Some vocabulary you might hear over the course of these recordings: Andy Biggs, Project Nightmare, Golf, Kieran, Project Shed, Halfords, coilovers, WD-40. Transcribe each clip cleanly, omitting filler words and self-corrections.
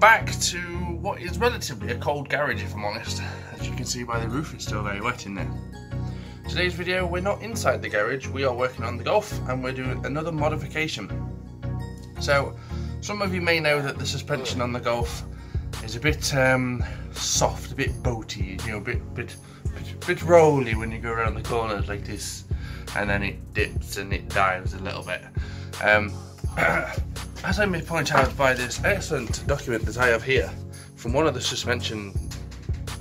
Welcome back to what is relatively a cold garage, if I'm honest. As you can see by the roof, it's still very wet in there. Today's video, we're not inside the garage, we are working on the Golf and we're doing another modification. So, some of you may know that the suspension on the Golf is a bit soft, a bit boaty, you know, a bit rolly when you go around the corners like this, and then it dips and it dives a little bit. As I may point out by this excellent document that I have here, from one of the suspension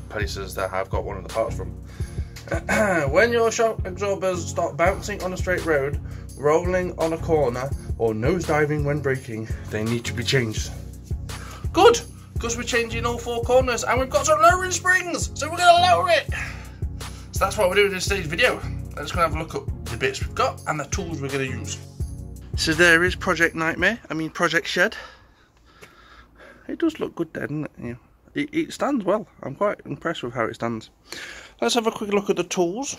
places that I've got one of the parts from, when your shock absorbers start bouncing on a straight road, rolling on a corner, or nosediving when braking, they need to be changed. Good, because we're changing all four corners and we've got some lowering springs, so we're going to lower it. So that's what we're doing in today's video. Let's go have a look at the bits we've got and the tools we're going to use. So there is Project Nightmare, I mean Project Shed. It does look good there, doesn't it? Yeah. It stands well. I'm quite impressed with how it stands. Let's have a quick look at the tools.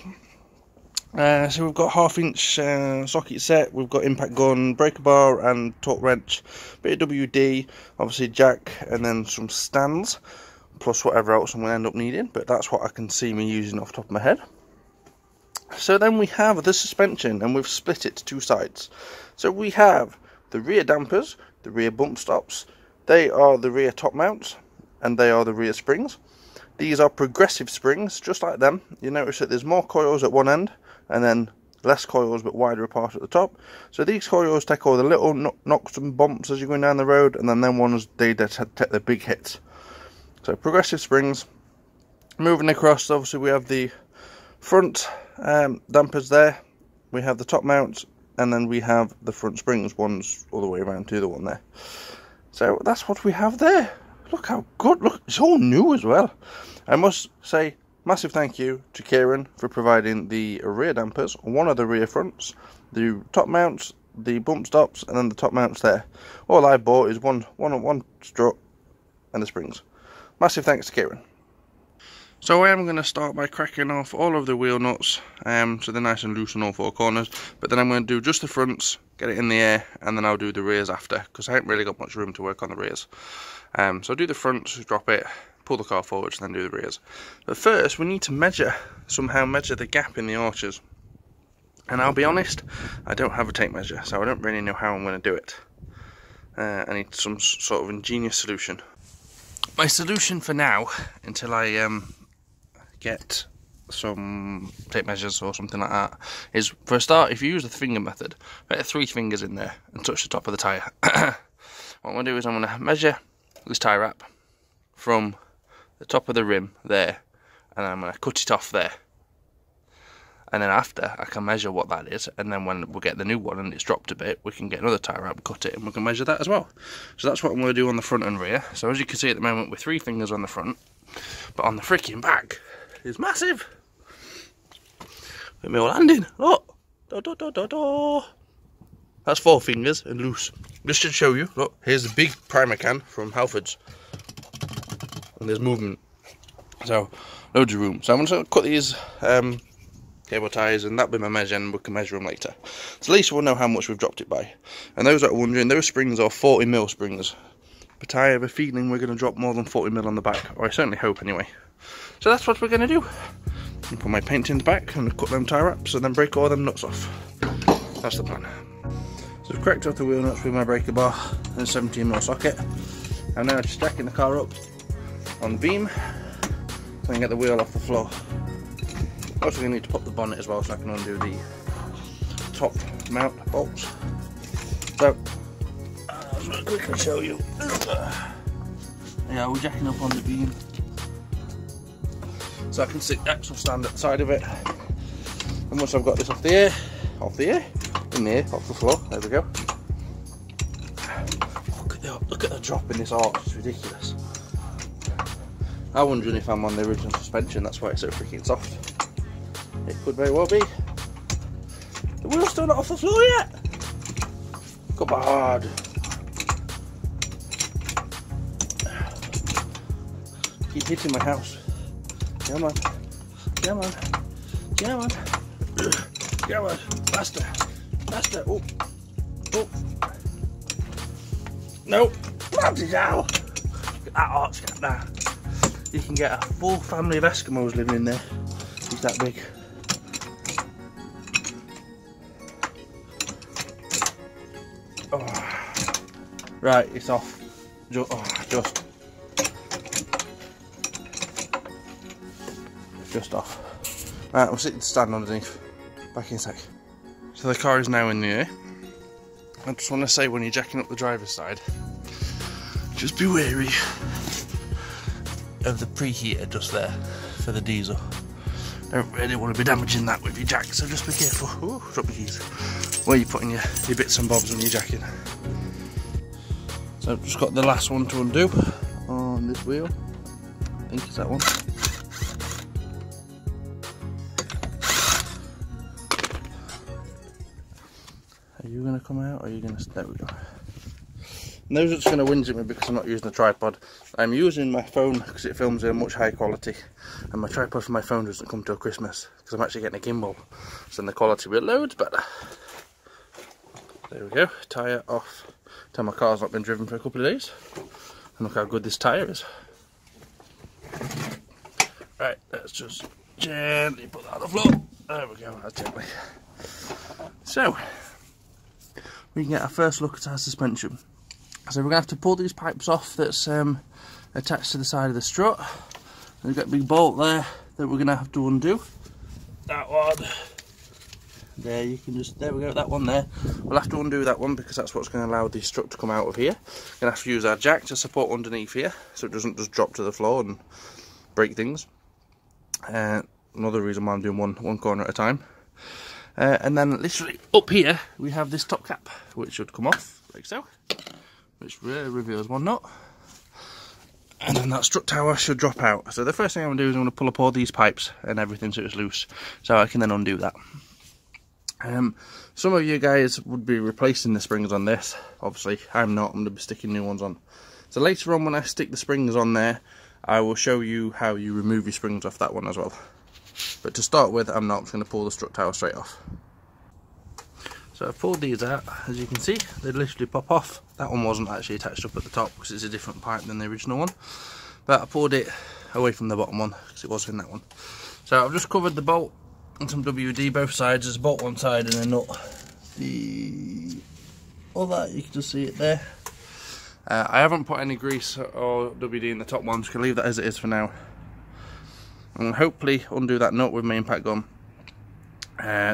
So we've got 1/2 inch socket set, we've got impact gun, breaker bar and torque wrench, bit of WD, obviously jack, and then some stands, plus whatever else I'm going to end up needing, but that's what I can see me using off the top of my head. So then we have the suspension, and we've split it to two sides. So we have the rear dampers, the rear bump stops, they are the rear top mounts, and they are the rear springs. These are progressive springs, just like them. You notice that there's more coils at one end, and then less coils but wider apart at the top. So these coils take all the little knocks and bumps as you're going down the road, and then them ones, they take the big hits. So progressive springs. Moving across, obviously we have the front dampers there, we have the top mounts, and then we have the front springs, one's all the way around to the one there. So that's what we have there. Look how good, look, it's all new as well. I must say massive thank you to Kieran for providing the rear dampers, one of the rear fronts, the top mounts, the bump stops, and then the top mounts there. All I bought is one strut and the springs. Massive thanks to Kieran. So I am going to start by cracking off all of the wheel nuts, so they're nice and loose on all four corners, but then I'm going to do just the fronts, get it in the air, and then I'll do the rears after, because I haven't really got much room to work on the rears. So I'll do the fronts, drop it, pull the car forward, and then do the rears. But first we need to somehow measure the gap in the arches. And I'll be honest, I don't have a tape measure, so I don't really know how I'm going to do it. I need some sort of ingenious solution. My solution for now, until I get some tape measures or something like that, is, for a start, if you use the finger method, put 3 fingers in there and touch the top of the tyre. What I'm going to do is I'm going to measure this tyre wrap from the top of the rim there, and I'm going to cut it off there, and then after I can measure what that is, and then when we'll get the new one and it's dropped a bit, we can get another tyre wrap, cut it, and we can measure that as well. So that's what I'm going to do on the front and rear. So as you can see at the moment, with 3 fingers on the front, but on the freaking back is massive. Look at me all landing. Look. Da, da, da, da, da. That's 4 fingers and loose. Just to show you, look, here's the big primer can from Halfords. And there's movement. So, loads of room. So I'm going to cut these cable ties, and that'll be my measure, and we can measure them later. So at least we'll know how much we've dropped it by. And those that are wondering, those springs are 40mm springs. But I have a feeling we're going to drop more than 40mm on the back. Or I certainly hope, anyway. So that's what we're going to do. I'm going to put my paint tins back and cut them tie wraps and then break all them nuts off. That's the plan. So I've cracked off the wheel nuts with my breaker bar and a 17mm socket. I'm now just stacking the car up on the beam so I can get the wheel off the floor. I'm also going to need to pop the bonnet as well so I can undo the top mount bolts. So, I'm going to quickly show you. Yeah, we're jacking up on the beam. So I can stick the axle stand at the side of it, and once I've got this off the floor, there we go. Look at the drop in this arch, it's ridiculous. I'm wondering if I'm on the original suspension, that's why it's so freaking soft. It could very well be. The wheel's still not off the floor yet! Come on! Keep hitting my house. Come on, come on, come on, come on, faster, faster, oh, oh, nope, bloody hell, that arch gap now, you can get a full family of Eskimos living in there. It's that big. Oh. Right, it's off. Just off. Right, we'll sit and stand underneath. Back in a sec. So the car is now in the air. I just want to say, when you're jacking up the driver's side, just be wary of the preheater just there for the diesel. Don't really want to be damaging that with your jack, so just be careful. Ooh, drop the keys. Where you're putting your bits and bobs when you're jacking. So I've just got the last one to undo on this wheel. I think it's that one. Are you going to come out or are you going to... There we go. No one's going to whinge at me because I'm not using the tripod. I'm using my phone because it films in much high quality, and my tripod for my phone doesn't come till Christmas because I'm actually getting a gimbal, so then the quality will be loads better. There we go, tyre off. Tell my car's not been driven for a couple of days. And look how good this tyre is. Right, let's just gently put that on the floor. There we go, that's gently. So, we can get our first look at our suspension. So we're going to have to pull these pipes off that's attached to the side of the strut. And we've got a big bolt there that we're going to have to undo. That one. There, you can just, there we go, that one there. We'll have to undo that one because that's what's going to allow the strut to come out of here. We're going to have to use our jack to support underneath here so it doesn't just drop to the floor and break things. Another reason why I'm doing one corner at a time. And then literally up here we have this top cap, which should come off like so, which really reveals one nut. And then that strut tower should drop out. So the first thing I'm going to do is I'm going to pull up all these pipes and everything so it's loose, so I can then undo that. Some of you guys would be replacing the springs on this. Obviously, I'm not. I'm going to be sticking new ones on. So later on when I stick the springs on there, I will show you how you remove your springs off that one as well. But to start with, I'm not going to pull the strut tower straight off. So I've pulled these out. As you can see, they literally pop off. That one wasn't actually attached up at the top because it's a different pipe than the original one. But I pulled it away from the bottom one because it was in that one. So I've just covered the bolt and some WD both sides. There's a bolt one side and a nut. All that, you can just see it there. I haven't put any grease or WD in the top one, so I can leave that as it is for now. And hopefully undo that nut with my impact gun,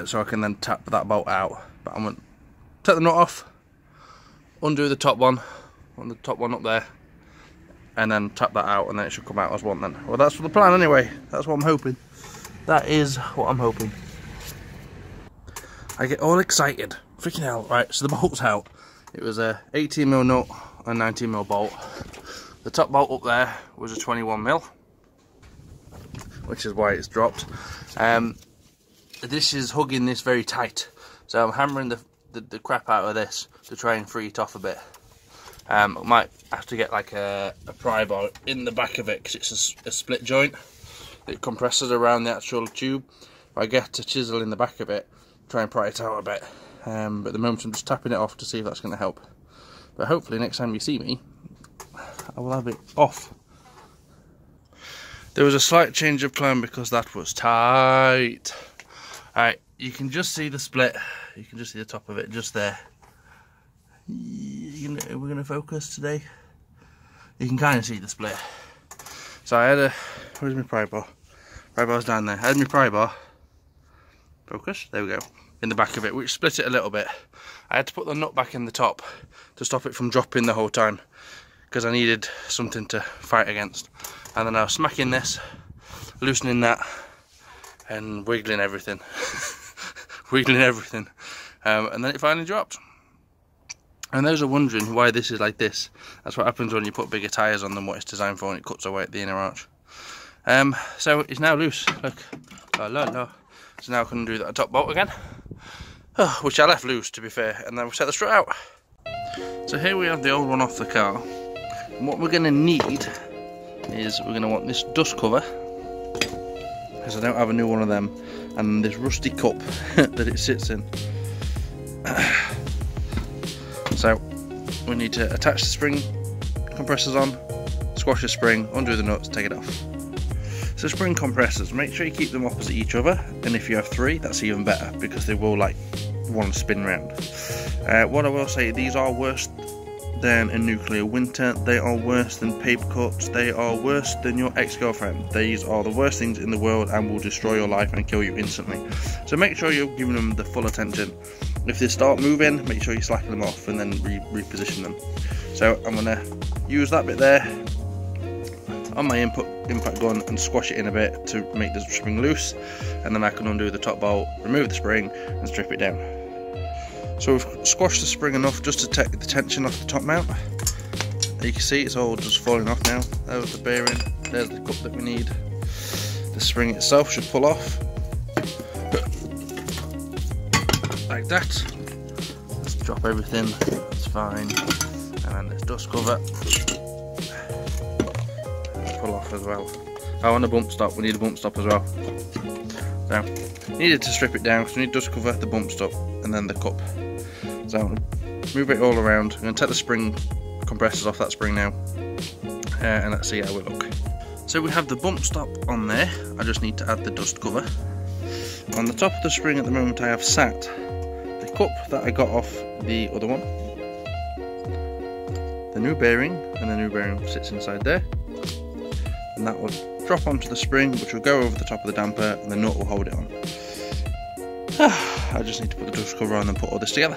so I can then tap that bolt out. But I'm going to take the nut off, undo the top one, on the top one up there, and then tap that out, and then it should come out as one then. Well, that's for the plan anyway. That's what I'm hoping. That is what I'm hoping. I get all excited. Freaking hell. Right, so the bolt's out. It was a 18mm nut and 19mm bolt. The top bolt up there was a 21mm, which is why it's dropped. This is hugging this very tight. So I'm hammering the crap out of this to try and free it off a bit. I might have to get like a pry bar in the back of it because it's a split joint. It compresses around the actual tube. I get a chisel in the back of it, try and pry it out a bit. But at the moment I'm just tapping it off to see if that's going to help. But hopefully next time you see me, I will have it off. There was a slight change of plan because that was tight. Alright, you can just see the split. You can just see the top of it just there. We're going to focus today. You can kind of see the split. So I had a... Where's my pry bar? Pry bar's down there. I had my pry bar. Focus. There we go. In the back of it, which split it a little bit. I had to put the nut back in the top to stop it from dropping the whole time because I needed something to fight against. And then I was smacking this, loosening that, and wiggling everything. Wiggling everything. And then it finally dropped. And those are wondering why this is like this. That's what happens when you put bigger tyres on than what it's designed for, and it cuts away at the inner arch. So it's now loose. Look, la la la. So now I can do that top bolt again, which I left loose to be fair, and then we'll set the strut out. So here we have the old one off the car. And what we're going to need is we're going to want this dust cover, because I don't have a new one of them, and this rusty cup that it sits in. So we need to attach the spring compressors on, squash the spring, undo the nuts, take it off. So spring compressors, make sure you keep them opposite each other, and if you have three that's even better because they will like one spin round. What I will say, these are worse than a nuclear winter, they are worse than paper cups, they are worse than your ex-girlfriend. These are the worst things in the world and will destroy your life and kill you instantly. So make sure you're giving them the full attention. If they start moving, make sure you slacken them off and then reposition them. So I'm going to use that bit there on my impact gun and squash it in a bit to make the spring loose, and then I can undo the top bolt, remove the spring and strip it down. So we've squashed the spring enough just to take the tension off the top mount. You can see it's all just falling off now. There's the bearing, there's the cup that we need. The spring itself should pull off like that. Let's drop everything, that's fine. And then this dust cover, pull off as well. Oh, and a bump stop, we need a bump stop as well. So, needed to strip it down, so we need dust cover, the bump stop, and then the cup. So I'm going to move it all around. I'm going to take the spring compressors off that spring now, and let's see how we look. So we have the bump stop on there, I just need to add the dust cover. On the top of the spring at the moment I have sat the cup that I got off the other one, the new bearing, and the new bearing sits inside there, and that will drop onto the spring which will go over the top of the damper and the nut will hold it on. I just need to put the dust cover on and put all this together.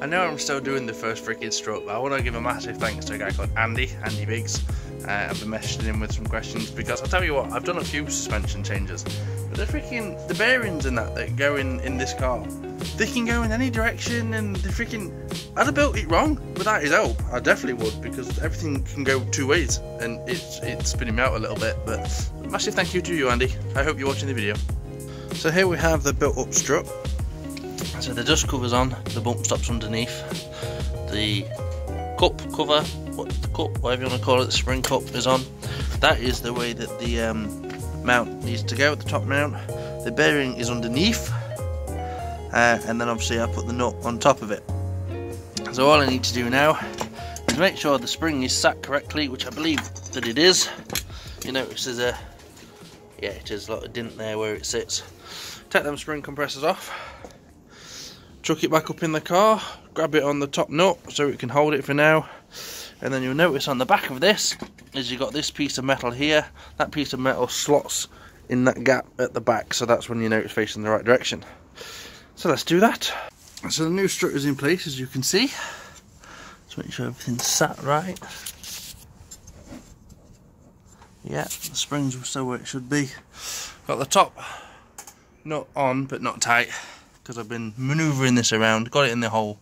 I know I'm still doing the first freaking stroke, but I want to give a massive thanks to a guy called Andy Biggs. I've been messaging him with some questions because I'll tell you what, I've done a few suspension changes, but the bearings and that go in this car, they can go in any direction, and the freaking, I'd have built it wrong without his help. I definitely would, because everything can go two ways and it's spinning me out a little bit. But massive thank you to you, Andy. I hope you're watching the video. So here we have the built up strut. So the dust cover's on, the bump stop's underneath, the cup cover, whatever you want to call it, the spring cup is on. That is the way that the mount needs to go, the top mount. The bearing is underneath, and then obviously I put the nut on top of it. So all I need to do now is make sure the spring is sat correctly, which I believe that it is. You notice there's a, yeah, it is a lot of dint there where it sits. Take them spring compressors off, chuck it back up in the car, grab it on the top nut so it can hold it for now, and then you'll notice on the back of this is you've got this piece of metal here. That piece of metal slots in that gap at the back, so that's when you know it's facing the right direction. So let's do that. So the new strut is in place, as you can see. Just make sure everything's sat right. Yeah, the springs are still where it should be. Got the top nut on but not tight, because I've been manoeuvring this around, got it in the hole.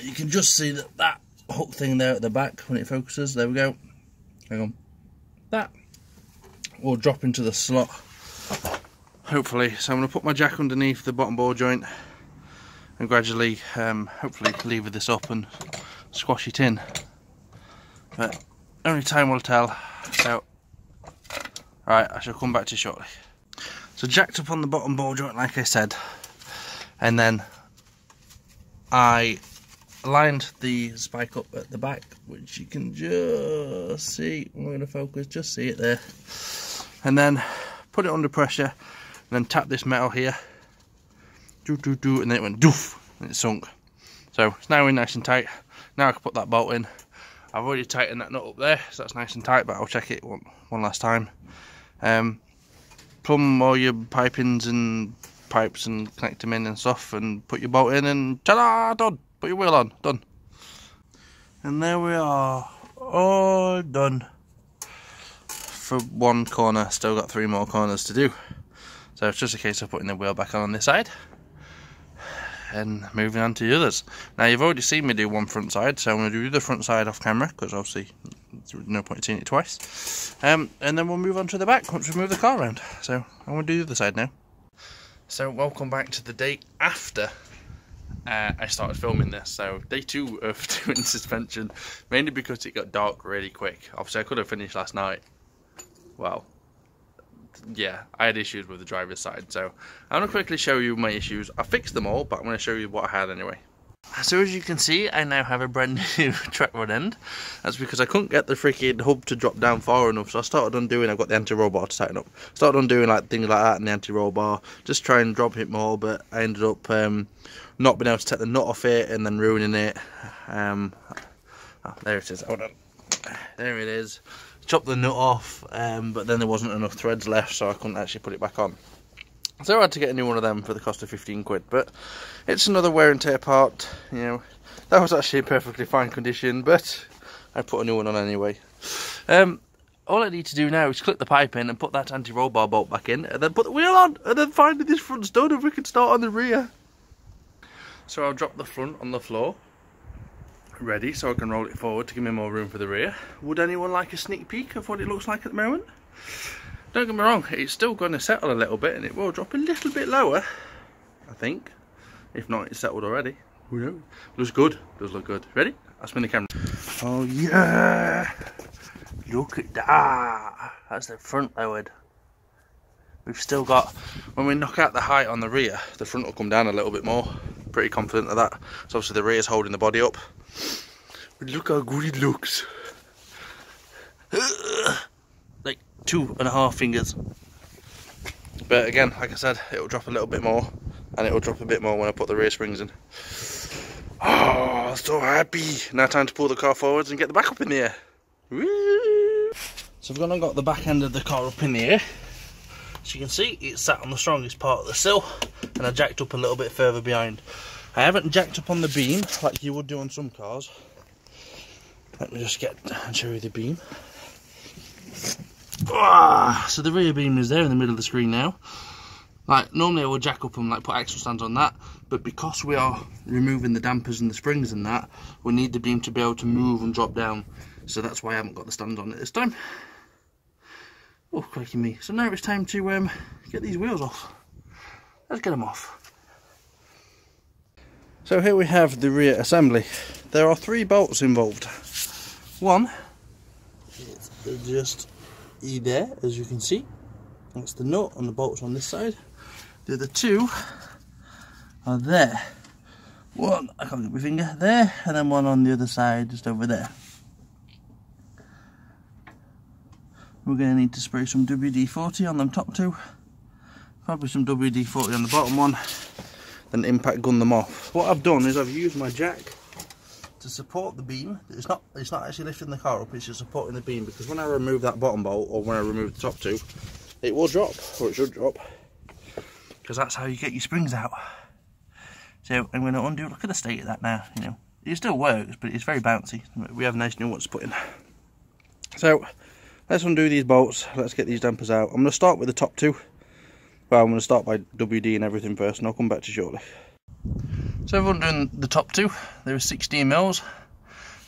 You can just see that that hook thing there at the back, when it focuses, there we go, hang on, that will drop into the slot, hopefully. So I'm going to put my jack underneath the bottom ball joint and gradually, hopefully lever this up and squash it in, but only time will tell. So alright, I shall come back to you shortly. So jacked up on the bottom ball joint like I said, and then I lined the spike up at the back, which you can just see, I'm going to focus, just see it there, and then put it under pressure and then tap this metal here, do do do, and then it went doof and it sunk. So it's now in nice and tight. Now I can put that bolt in. I've already tightened that nut up there, so that's nice and tight, but I'll check it one last time. Plumb all your pipings and pipes and connect them in and stuff, and put your bolt in and ta-da, done. Put your wheel on, done. And there we are, all done for one corner. Still got three more corners to do, so it's just a case of putting the wheel back on this side and moving on to the others. Now you've already seen me do one front side, so I'm going to do the front side off camera, because obviously there's no point in seeing it twice, and then we'll move on to the back once we move the car around. So I'm going to do the other side now. So welcome back to the day after I started filming this. So day two of doing suspension, mainly because it got dark really quick. Obviously I could have finished last night. Well, yeah, I had issues with the driver's side, so I'm going to quickly show you my issues. I fixed them all, but I'm going to show you what I had anyway. So as you can see, I now have a brand new track rod end. That's because I couldn't get the freaking hub to drop down far enough, so I started undoing, I've got the anti-roll bar to tighten up. Started undoing like things like that and the anti-roll bar, just try and drop it more, but I ended up not being able to take the nut off it and then ruining it. Oh, there it is, hold on. There it is. Chopped the nut off, but then there wasn't enough threads left, so I couldn't actually put it back on. So I had to get a new one of them for the cost of 15 quid, but it's another wear and tear part, you know. That was actually in perfectly fine condition, but I put a new one on anyway. All I need to do now is clip the pipe in and put that anti-roll bar bolt back in, and then put the wheel on, and then finally this front's done and we can start on the rear. So I'll drop the front on the floor, ready, so I can roll it forward to give me more room for the rear. Would anyone like a sneak peek of what it looks like at the moment? Don't get me wrong, it's still going to settle a little bit and it will drop a little bit lower, I think. If not, it's settled already. Who knows? Looks good, does look good. Ready? I'll spin the camera. Oh yeah! Look at that! That's the front lowered. We've still got, when we knock out the height on the rear, the front will come down a little bit more. Pretty confident of that. So obviously the rear's holding the body up. But look how good it looks. Like 2.5 fingers, but again, like I said, it'll drop a little bit more, and it'll drop a bit more when I put the rear springs in. Oh, so happy. Now time to pull the car forwards and get the back up in the air. Woo! So I've gone and got the back end of the car up in the air. As you can see, it's sat on the strongest part of the sill, and I jacked up a little bit further behind. I haven't jacked up on the beam like you would do on some cars. Let me just get and show you the beam. So the rear beam is there in the middle of the screen now. Like normally I would jack up and like put axle stands on that, but because we are removing the dampers and the springs and that, we need the beam to be able to move and drop down. So that's why I haven't got the stands on it this time. Oh, crikey me. So now it's time to get these wheels off. Let's get them off. So here we have the rear assembly. There are 3 bolts involved. One is just there, as you can see, that's the nut and the bolts on this side. The other 2 are there. One, I can't get my finger, there, and then one on the other side, just over there. We're going to need to spray some WD-40 on them top 2, probably some WD-40 on the bottom one, then impact gun them off. What I've done is I've used my jack to support the beam. It's not actually lifting the car up, it's just supporting the beam, because when I remove that bottom bolt, or when I remove the top 2, it will drop, or it should drop, because that's how you get your springs out. So I'm going to undo, look at the state of that now, you know. It still works, but it's very bouncy. We have nice new ones to put in. So let's undo these bolts, let's get these dampers out. I'm going to start with the top 2. Well, I'm going to start by WD and everything first, and I'll come back to you shortly. So everyone doing the top 2, there was 16 mils.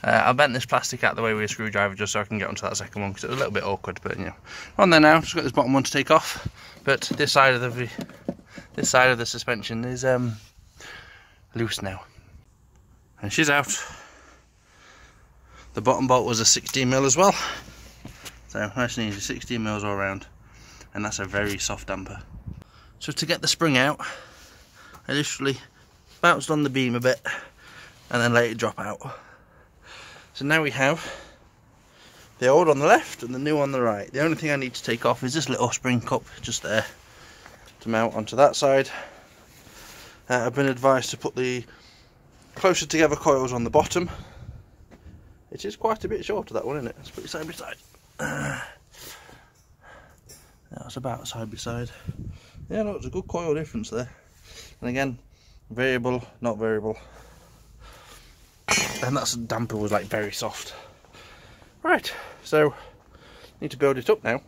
I bent this plastic out the way with a screwdriver just so I can get onto that second one, because it was a little bit awkward, but you know. On there now, just got this bottom one to take off, but this side of the suspension is loose now. And she's out. The bottom bolt was a 16 mil as well. So nice and easy, 16 mils all around, and that's a very soft damper. So to get the spring out, I literally bounced on the beam a bit and then let it drop out. So now we have the old on the left and the new on the right. The only thing I need to take off is this little spring cup just there to mount onto that side. I've been advised to put the closer together coils on the bottom. It is quite a bit shorter, that one, isn't it? Let's put it side by side. That's about side by side. Yeah, no, it's a good coil difference there. And again, variable, not variable. And that damper was like very soft. Right, so need to build it up now.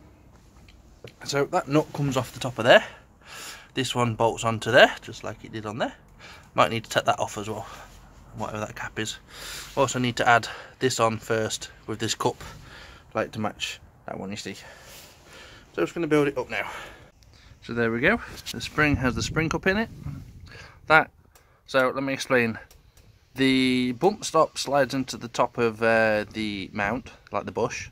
So that nut comes off the top of there. This one bolts onto there, just like it did on there. Might need to take that off as well, whatever that cap is. Also need to add this on first with this cup, like to match that one you see. So I'm just going to build it up now. So there we go. The spring has the spring cup in it. So let me explain. The bump stop slides into the top of the mount, like the bush.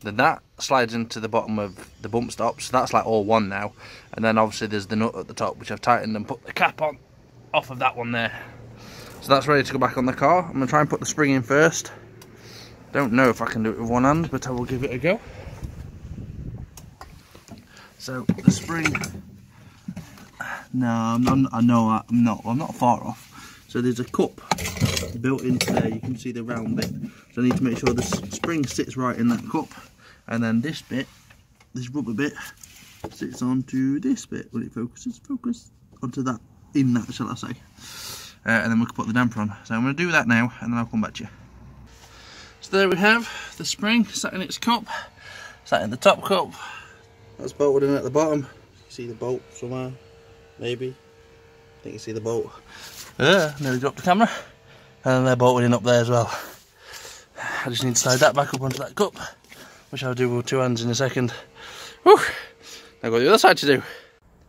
Then that slides into the bottom of the bump stop, so that's like all one now. And then obviously there's the nut at the top, which I've tightened and put the cap on off of that one there. So that's ready to go back on the car. I'm going to try and put the spring in first. Don't know if I can do it with one hand, but I will give it a go. So the spring, no, I'm not far off. So there's a cup built into there, you can see the round bit. So I need to make sure the spring sits right in that cup, and then this bit, this rubber bit, sits onto this bit. When it focuses, focus onto that, in that, shall I say. And then we can put the damper on. So I'm going to do that now, and then I'll come back to you. So there we have the spring sat in its cup, sat in the top cup. That's bolted in at the bottom. You can see the bolt somewhere, maybe. I think you see the bolt. Nearly dropped the camera. And they're bolted in up there as well. I just need to slide that back up onto that cup, which I'll do with two hands in a second. Whew! Now I've got the other side to do.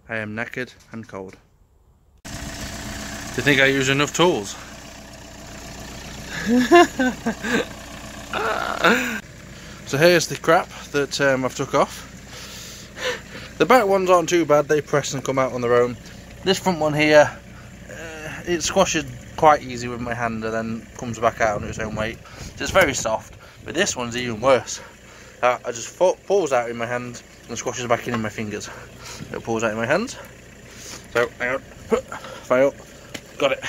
I am knackered and cold. Do you think I use enough tools? So here's the crap that I've took off. The back ones aren't too bad, they press and come out on their own. This front one here, it squashes quite easy with my hand and then comes back out on its own weight. So it's very soft, but this one's even worse. I just pulls out in my hand and squashes back in my fingers. It pulls out in my hands. So, hang on, fail, got it.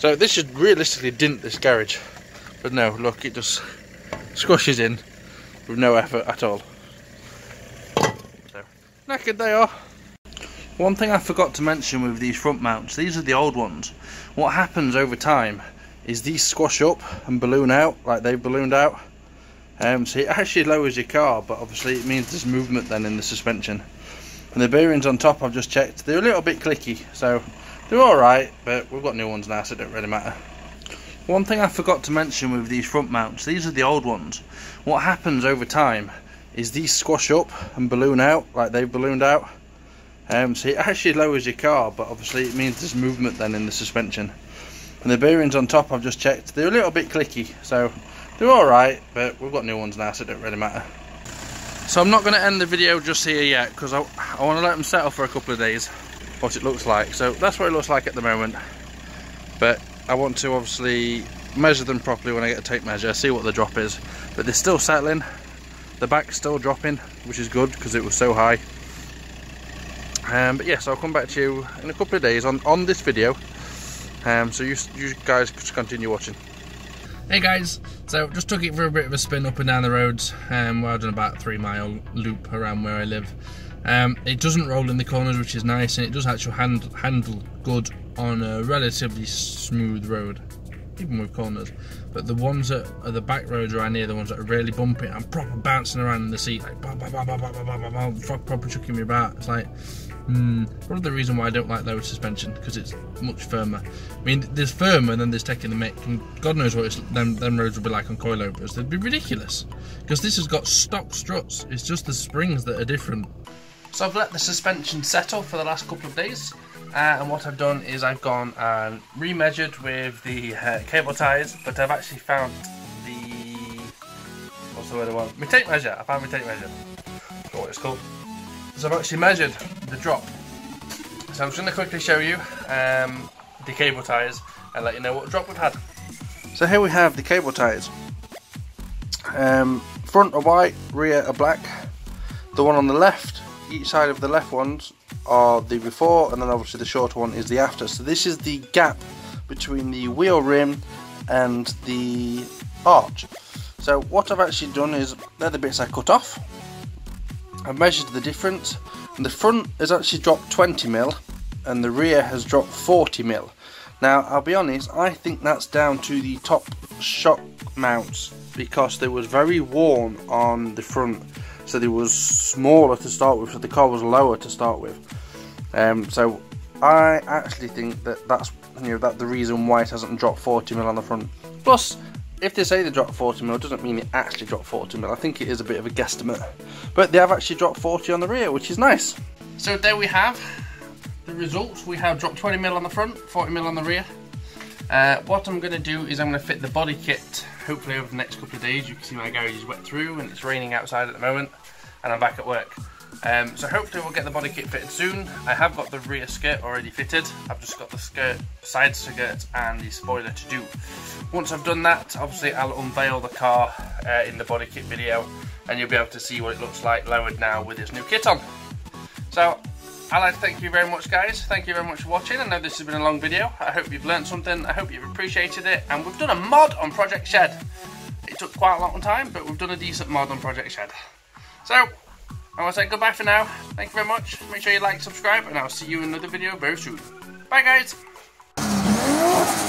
So this should realistically dint this garage, but no, look, it just squashes in with no effort at all. Knackered they are. One thing I forgot to mention with these front mounts, these are the old ones. What happens over time is these squash up and balloon out, like they've ballooned out. So it actually lowers your car, but obviously it means there's movement then in the suspension. And the bearings on top, I've just checked, they're a little bit clicky, so they're alright, but we've got new ones now, so it don't really matter. One thing I forgot to mention with these front mounts, these are the old ones. What happens over time is these squash up and balloon out, like they've ballooned out. So it actually lowers your car, but obviously it means there's movement then in the suspension. And the bearings on top, I've just checked, they're a little bit clicky, so they're alright, but we've got new ones now, so it don't really matter. So I'm not going to end the video just here yet, because I want to let them settle for a couple of days, what it looks like. So that's what it looks like at the moment. But I want to obviously measure them properly when I get a tape measure, see what the drop is. But they're still settling. The back's still dropping, which is good because it was so high. But yes, yeah, so I'll come back to you in a couple of days on this video. So you guys just continue watching. Hey guys, so just took it for a bit of a spin up and down the roads. Well, I've done about a 3 mile loop around where I live. It doesn't roll in the corners, which is nice, and it does actually handle good on a relatively smooth road, even with corners. But the ones that are the back roads around here, the ones that are really bumpy, I'm proper bouncing around in the seat, like bah, bah, bah, bah, bah, bah, bah, bah, bah, proper chucking me about. It's like, probably the reason why I don't like lower suspension, because it's much firmer. I mean, there's firmer and then there's taking the mick, and God knows what them roads would be like on coilovers. They'd be ridiculous, because this has got stock struts, it's just the springs that are different. So I've let the suspension settle for the last couple of days, and what I've done is I've gone and re-measured with the cable ties, but I've actually found the, what's the word I want? My tape measure. I found my tape measure. That's what it's called. So I've actually measured the drop. So I'm just going to quickly show you the cable ties and let you know what drop we've had. So here we have the cable ties. Front are white, rear are black. The one on the left, each side of the left ones are the before, and then obviously the shorter one is the after. So this is the gap between the wheel rim and the arch. So what I've actually done is, they're the bits I cut off. I've measured the difference, and the front has actually dropped 20mm and the rear has dropped 40mm. Now I'll be honest, I think that's down to the top shock mounts, because they was very worn on the front. So they was smaller to start with, so the car was lower to start with. So I actually think that's that the reason why it hasn't dropped 40mm on the front. Plus, if they say they dropped 40mm, it doesn't mean it actually dropped 40mm. I think it is a bit of a guesstimate. But they have actually dropped 40 on the rear, which is nice. So there we have the results. We have dropped 20mm on the front, 40mm on the rear. What I'm going to do is I'm going to fit the body kit, hopefully over the next couple of days. You can see my garage is wet through and it's raining outside at the moment, and I'm back at work. So hopefully we'll get the body kit fitted soon. I have got the rear skirt already fitted. I've just got the skirt, side skirt and the spoiler to do. Once I've done that, obviously I'll unveil the car in the body kit video, and you'll be able to see what it looks like lowered now with its new kit on. So I'd like to thank you very much, guys. Thank you very much for watching. I know this has been a long video. I hope you've learned something. I hope you've appreciated it. And we've done a mod on Project Shed. It took quite a long time, but we've done a decent mod on Project Shed. So I want to say goodbye for now. Thank you very much. Make sure you like, subscribe, and I'll see you in another video very soon. Bye, guys.